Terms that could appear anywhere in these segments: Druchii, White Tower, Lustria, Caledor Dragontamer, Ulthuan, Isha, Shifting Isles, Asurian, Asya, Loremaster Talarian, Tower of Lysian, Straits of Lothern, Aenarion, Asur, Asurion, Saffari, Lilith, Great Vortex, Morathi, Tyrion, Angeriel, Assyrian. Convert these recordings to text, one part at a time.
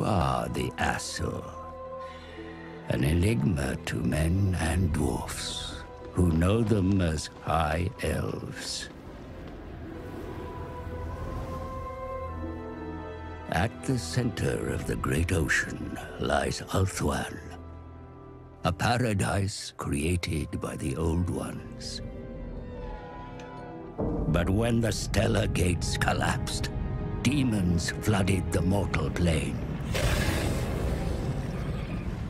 You are the Asur, an enigma to men and dwarfs, who know them as High Elves. At the center of the great ocean lies Ulthuan, a paradise created by the Old Ones. But when the stellar gates collapsed, demons flooded the mortal plane.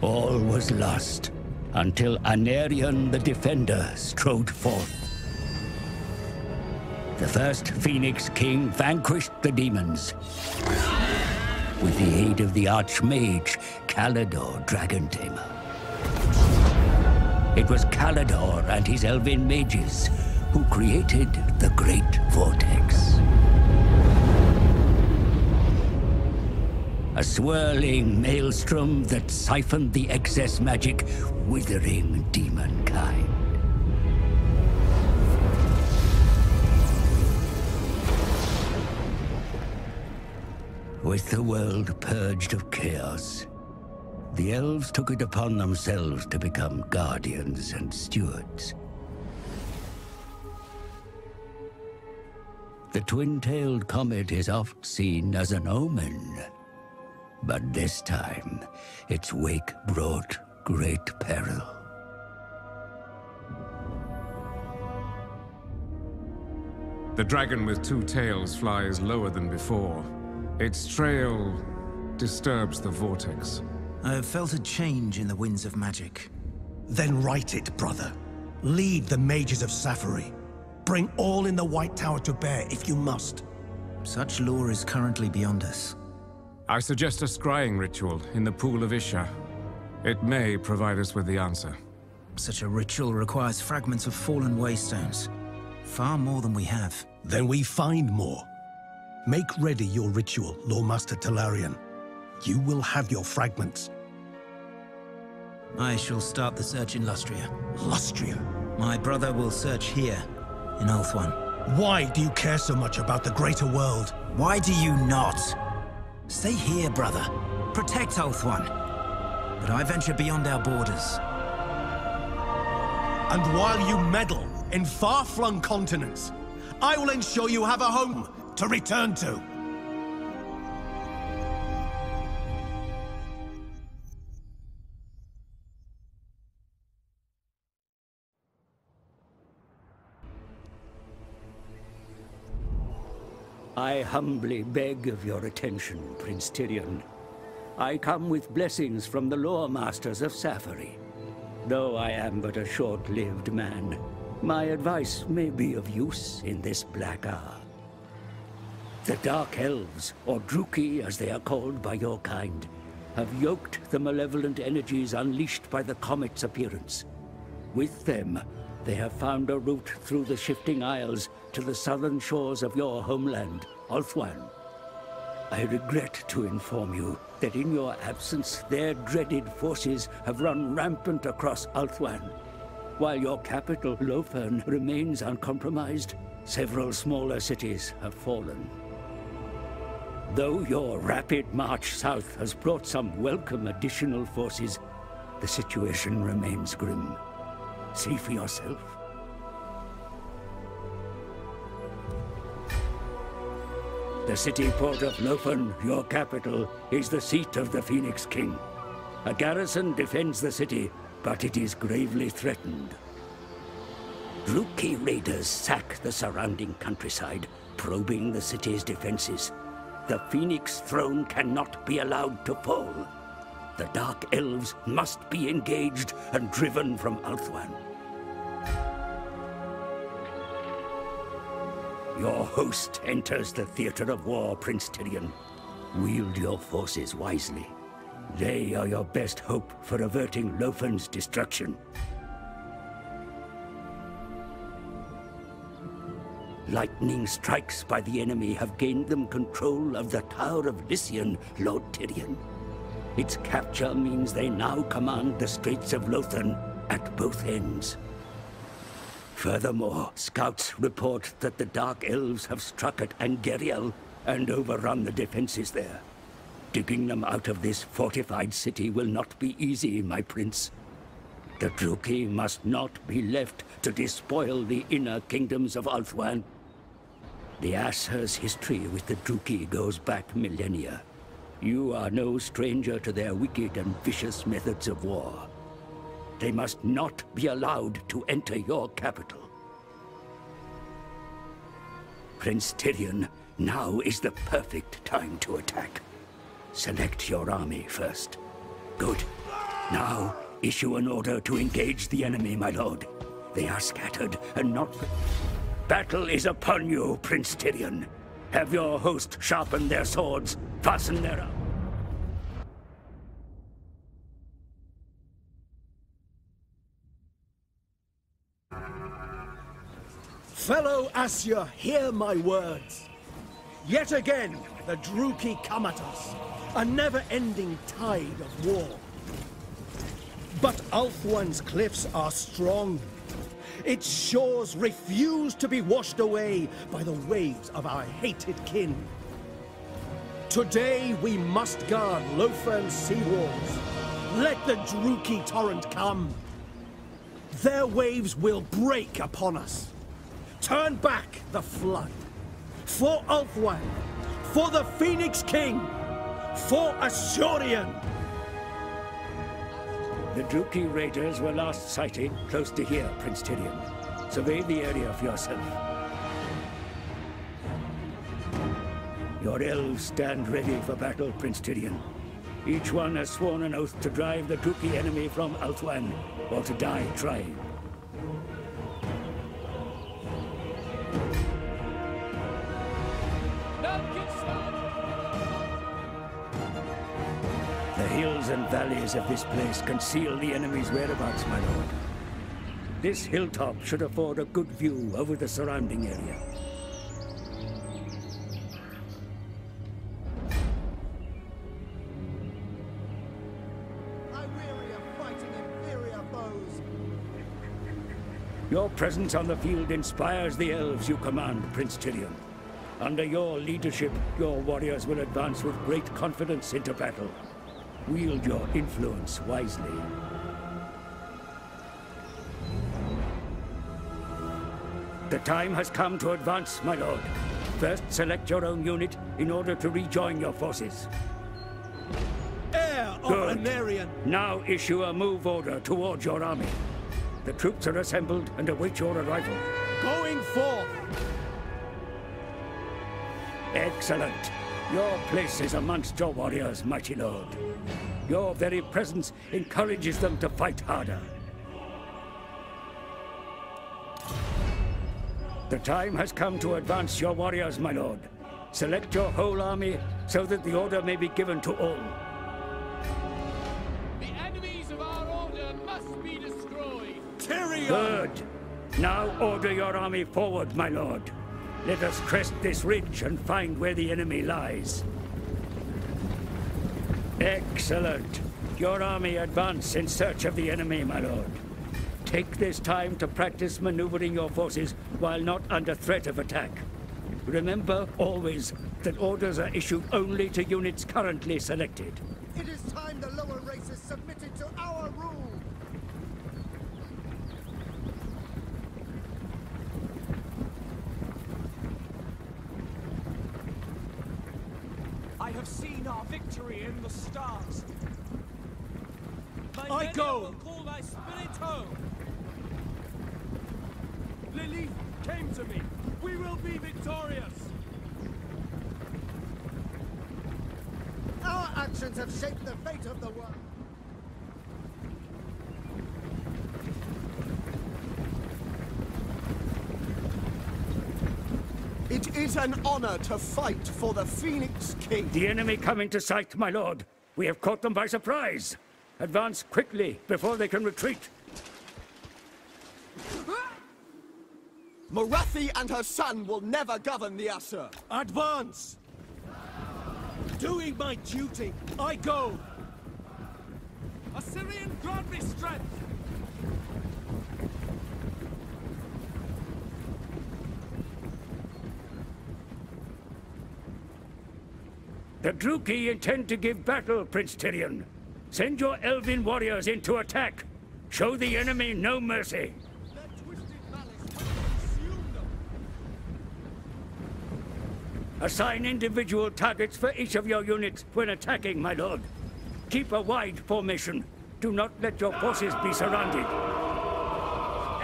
All was lost until Aenarion the Defender strode forth. The first Phoenix King vanquished the demons with the aid of the Archmage Caledor Dragontamer. It was Caledor and his elven mages who created the Great Vortex. A swirling maelstrom that siphoned the excess magic, withering demonkind. With the world purged of chaos, the elves took it upon themselves to become guardians and stewards. The twin-tailed comet is oft seen as an omen, but this time, its wake brought great peril. The dragon with two tails flies lower than before. Its trail disturbs the vortex. I have felt a change in the winds of magic. Then right it, brother. Lead the mages of Saffari. Bring all in the White Tower to bear, if you must. Such lore is currently beyond us. I suggest a scrying ritual in the Pool of Isha. It may provide us with the answer. Such a ritual requires fragments of fallen waystones. Far more than we have. Then we find more. Make ready your ritual, Loremaster Talarian. You will have your fragments. I shall start the search in Lustria. Lustria? My brother will search here, in Ulthuan. Why do you care so much about the greater world? Why do you not? Stay here, brother. Protect Ulthuan. But I venture beyond our borders. And while you meddle in far-flung continents, I will ensure you have a home to return to. I humbly beg of your attention, Prince Tyrion. I come with blessings from the Loremasters of Saffari. Though I am but a short-lived man, my advice may be of use in this black hour. The Dark Elves, or Druchii as they are called by your kind, have yoked the malevolent energies unleashed by the comet's appearance. With them, they have found a route through the Shifting Isles to the southern shores of your homeland, Ulthuan. I regret to inform you that in your absence, their dreaded forces have run rampant across Ulthuan. While your capital, Lothern, remains uncompromised, several smaller cities have fallen. Though your rapid march south has brought some welcome additional forces, the situation remains grim. See for yourself. The city port of Lothern, your capital, is the seat of the Phoenix King. A garrison defends the city, but it is gravely threatened. Druchii raiders sack the surrounding countryside, probing the city's defenses. The Phoenix throne cannot be allowed to fall. The Dark Elves must be engaged and driven from Ulthuan. Your host enters the theater of war, Prince Tyrion. Wield your forces wisely. They are your best hope for averting Lothern's destruction. Lightning strikes by the enemy have gained them control of the Tower of Lysian, Lord Tyrion. Its capture means they now command the Straits of Lothern at both ends. Furthermore, scouts report that the Dark Elves have struck at Angeriel and overrun the defenses there. Digging them out of this fortified city will not be easy, my prince. The Druchii must not be left to despoil the inner kingdoms of Ulthuan. The Asur's history with the Druchii goes back millennia. You are no stranger to their wicked and vicious methods of war. They must not be allowed to enter your capital. Prince Tyrion, now is the perfect time to attack. Select your army first. Good. Now, issue an order to engage the enemy, my lord. They are scattered and not... Battle is upon you, Prince Tyrion. Have your host sharpen their swords, fasten their arms. Fellow Asya, hear my words. Yet again, the Druchii come at us, a never-ending tide of war. But Ulthuan's cliffs are strong. Its shores refuse to be washed away by the waves of our hated kin. Today we must guard Lothern's seawalls. Let the Druchii torrent come. Their waves will break upon us. Turn back the flood. For Ulthuan, for the Phoenix King, for Asurion! The Druchii raiders were last sighted close to here, Prince Tyrion. Survey the area for yourself. Your elves stand ready for battle, Prince Tyrion. Each one has sworn an oath to drive the Druchii enemy from Ulthuan, or to die trying. Hills and valleys of this place conceal the enemy's whereabouts, my lord. This hilltop should afford a good view over the surrounding area. I weary of fighting inferior foes. Your presence on the field inspires the elves you command, Prince Tyrion. Under your leadership, your warriors will advance with great confidence into battle. Wield your influence wisely. The time has come to advance, my lord. First, select your own unit in order to rejoin your forces. Heir of Aenarion! Now issue a move order towards your army. The troops are assembled and await your arrival. Going forth! Excellent. Your place is amongst your warriors, mighty lord. Your very presence encourages them to fight harder. The time has come to advance your warriors, my lord. Select your whole army so that the order may be given to all. The enemies of our order must be destroyed. Tyrion! Good. Now order your army forward, my lord. Let us crest this ridge and find where the enemy lies. Excellent. Your army advance in search of the enemy, my lord. Take this time to practice maneuvering your forces while not under threat of attack. Remember always that orders are issued only to units currently selected. It is time the lower races submitted to our rule. I have seen our victory in the stars. I go! Will call thy spirit home. Lilith came to me. We will be victorious. Our actions have shaped the fate of the world. It is an honor to fight for the Phoenix King. The enemy come into sight, my lord. We have caught them by surprise. Advance quickly before they can retreat. Morathi and her son will never govern the Asur. Advance! Doing my duty, I go. Assyrian, grant me strength. The Druchii intend to give battle, Prince Tyrion. Send your elven warriors into attack. Show the enemy no mercy. Assign individual targets for each of your units when attacking, my lord. Keep a wide formation. Do not let your forces be surrounded.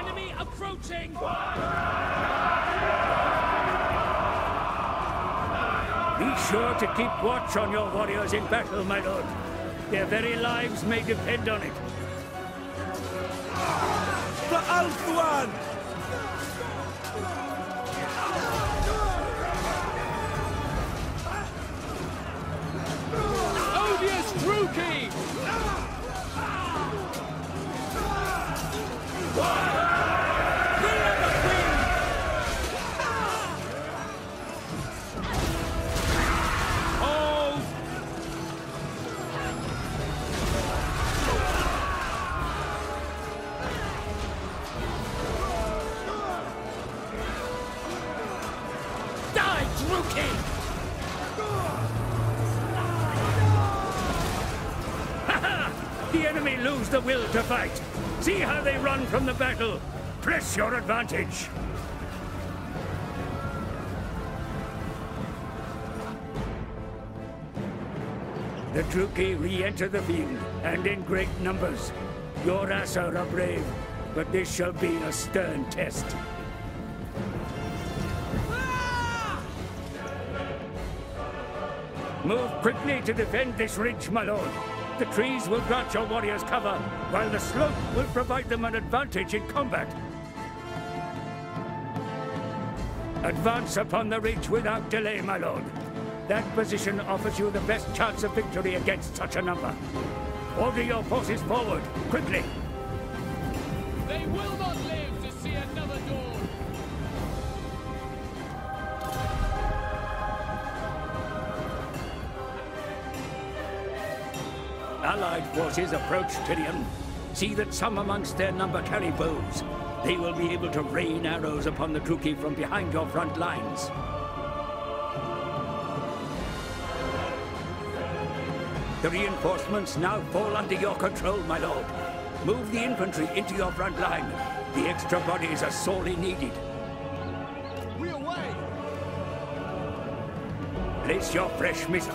Enemy approaching! Be sure to keep watch on your warriors in battle, my lord. Their very lives may depend on it. The Ulthuan! Odious Druchii! The will to fight. See how they run from the battle. Press your advantage. The Druchii re-enter the field, and in great numbers. Your Asur are brave, but this shall be a stern test. Move quickly to defend this ridge, my lord. The trees will grant your warriors cover, while the slope will provide them an advantage in combat. Advance upon the ridge without delay, my lord. That position offers you the best chance of victory against such a number. Order your forces forward, quickly. They will not live to see another dawn. Allied forces approach Tyrion. See that some amongst their number carry bows. They will be able to rain arrows upon the Druchii from behind your front lines. The reinforcements now fall under your control, my lord. Move the infantry into your front line. The extra bodies are sorely needed. We away! Place your fresh missile.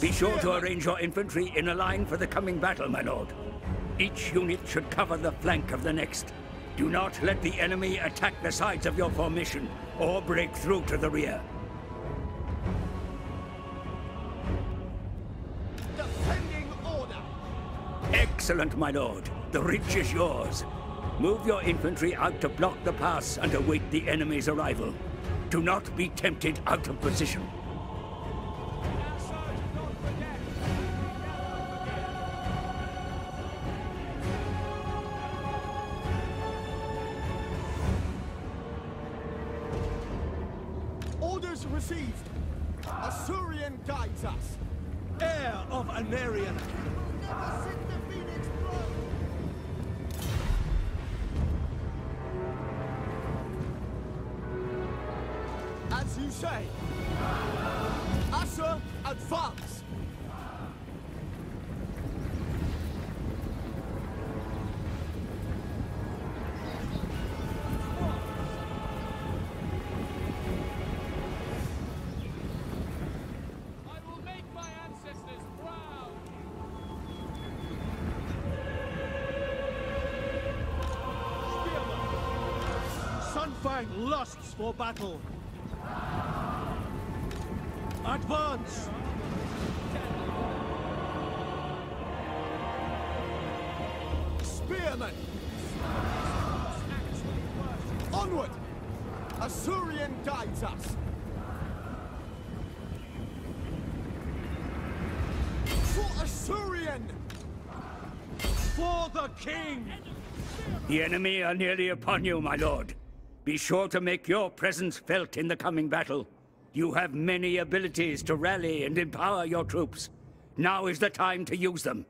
Be sure to arrange your infantry in a line for the coming battle, my lord. Each unit should cover the flank of the next. Do not let the enemy attack the sides of your formation or break through to the rear. Defending order! Excellent, my lord. The ridge is yours. Move your infantry out to block the pass and await the enemy's arrival. Do not be tempted out of position. Received. Asurian guides us. Heir of Aenarion. We will never sit the Phoenix throne. As you say, Asher, advance. Sunfang lusts for battle. Advance! spearmen! Onward! Asurian guides us! For Asurian! For the king! The enemy are nearly upon you, my lord. Be sure to make your presence felt in the coming battle. You have many abilities to rally and empower your troops. Now is the time to use them.